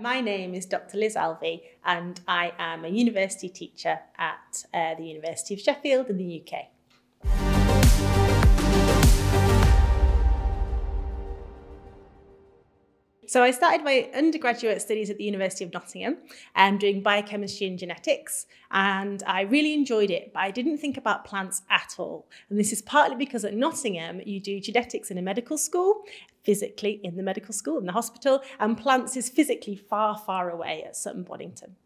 My name is Dr Liz Alvey and I am a university teacher at the University of Sheffield in the UK. So I started my undergraduate studies at the University of Nottingham doing biochemistry and genetics, and I really enjoyed it, but I didn't think about plants at all. And this is partly because at Nottingham you do genetics in a medical school, physically in the medical school, in the hospital, and plants is physically far, far away at Sutton Bonington.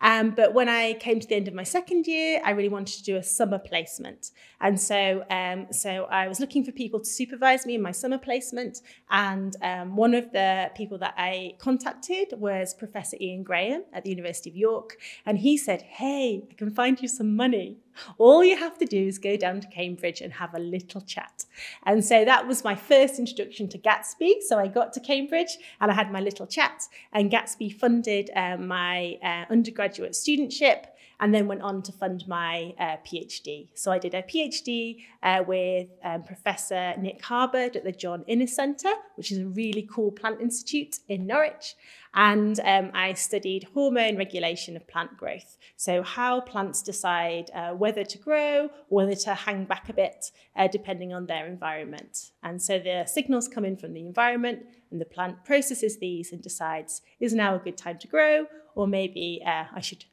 But when I came to the end of my second year, I really wanted to do a summer placement. And so, I was looking for people to supervise me in my summer placement. And one of the people that I contacted was Professor Ian Graham at the University of York. And he said, "Hey, I can find you some money. All you have to do is go down to Cambridge and have a little chat." And so that was my first introduction to Gatsby. So I got to Cambridge and I had my little chat, and Gatsby funded my undergraduate studentship and then went on to fund my PhD. So I did a PhD with Professor Nick Harberd at the John Innes Centre, which is a really cool plant institute in Norwich. And I studied hormone regulation of plant growth. So how plants decide whether to grow, whether to hang back a bit, depending on their environment. And so the signals come in from the environment, and the plant processes these and decides, is now a good time to grow, or maybe I should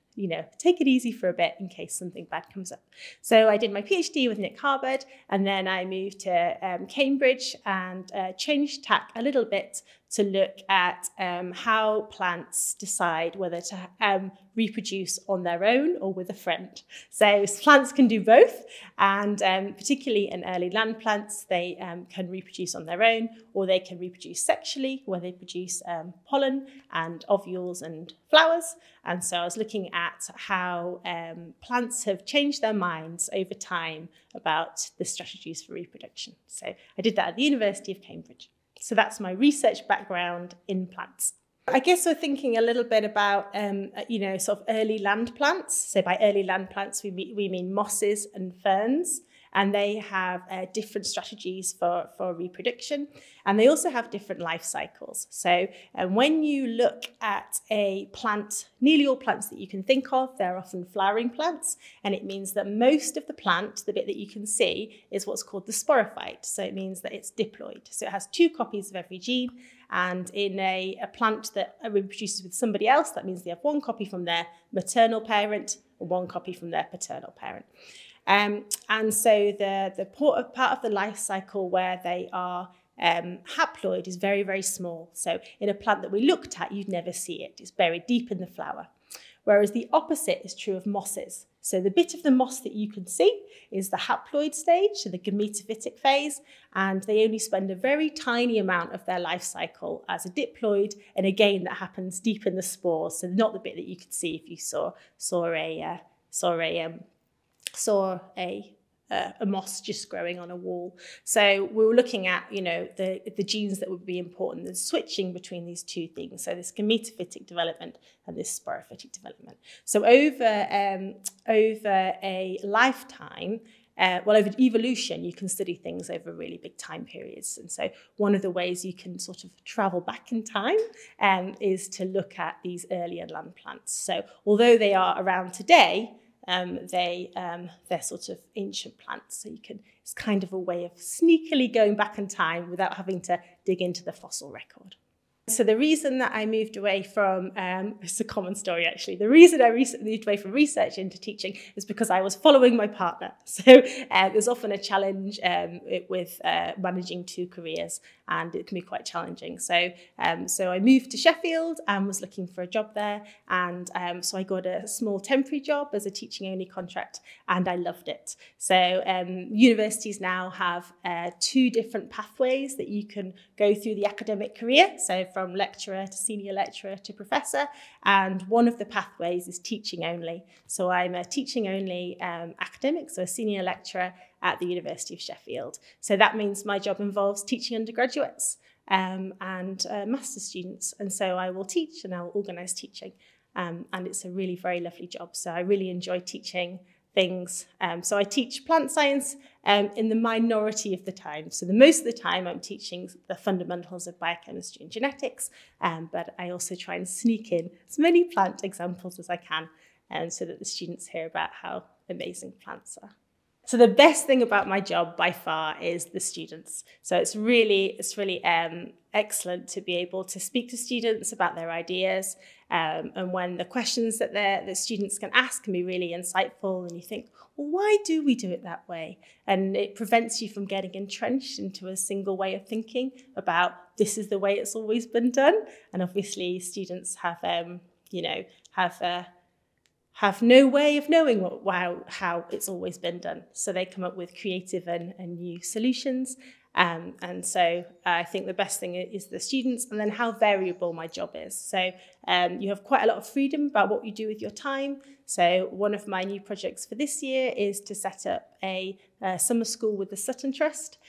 take it easy for a bit in case something bad comes up. So I did my PhD with Nick Harberd, and then I moved to Cambridge and changed tack a little bit to look at how plants decide whether to reproduce on their own or with a friend. So plants can do both, and particularly in early land plants, they can reproduce on their own, or they can reproduce sexually, where they produce pollen and ovules and flowers. And so I was looking at how plants have changed their minds over time about the strategies for reproduction. So I did that at the University of Cambridge. So that's my research background in plants. I guess we're thinking a little bit about, sort of early land plants. So by early land plants, we mean mosses and ferns, and they have different strategies for reproduction. And they also have different life cycles. So when you look at a plant, nearly all plants that you can think of, they're often flowering plants. And it means that most of the plant, the bit that you can see, is what's called the sporophyte. So it means that it's diploid. So it has two copies of every gene. And in a plant that reproduces with somebody else, that means they have one copy from their maternal parent and one copy from their paternal parent. And so the part of the life cycle where they are haploid is very, very small. So in a plant that we looked at, you'd never see it. It's buried deep in the flower. Whereas the opposite is true of mosses. So the bit of the moss that you can see is the haploid stage, so the gametophytic phase, and they only spend a very tiny amount of their life cycle as a diploid. And again, that happens deep in the spores, so not the bit that you could see if you saw a moss just growing on a wall. So we were looking at, the genes that would be important, the switching between these two things. So this gametophytic development and this sporophytic development. So over a lifetime, over evolution, you can study things over really big time periods. And so one of the ways you can sort of travel back in time is to look at these earlier land plants. So although they are around today, they're sort of ancient plants, so it's kind of a way of sneakily going back in time without having to dig into the fossil record. So the reason that I moved away from, it's a common story actually, the reason I recently moved away from research into teaching is because I was following my partner. So there's often a challenge with managing two careers, and it can be quite challenging. So, I moved to Sheffield and was looking for a job there. And so I got a small temporary job as a teaching only contract, and I loved it. So universities now have two different pathways that you can go through the academic career. So from lecturer to senior lecturer to professor. And one of the pathways is teaching only. So I'm a teaching only academic, so a senior lecturer at the University of Sheffield. So that means my job involves teaching undergraduates and master's students. And so I will teach and I will organise teaching. And it's a really very lovely job. So I really enjoy teaching things. So I teach plant science in the minority of the time. So the most of the time I'm teaching the fundamentals of biochemistry and genetics, but I also try and sneak in as many plant examples as I can so that the students hear about how amazing plants are. So the best thing about my job by far is the students. So it's really excellent to be able to speak to students about their ideas, and when the questions that the students can ask can be really insightful, and you think, well, why do we do it that way? And it prevents you from getting entrenched into a single way of thinking about this is the way it's always been done. And obviously students have no way of knowing how it's always been done. So they come up with creative and new solutions. And so I think the best thing is the students, and then how variable my job is. So you have quite a lot of freedom about what you do with your time. So one of my new projects for this year is to set up a summer school with the Sutton Trust,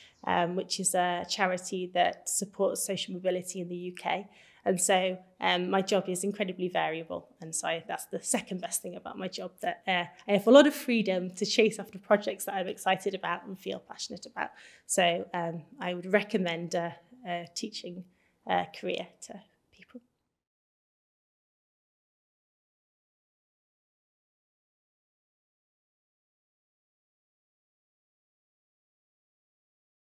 which is a charity that supports social mobility in the UK. And so my job is incredibly variable. And so that's the second best thing about my job, that I have a lot of freedom to chase after projects that I'm excited about and feel passionate about. So I would recommend a teaching career to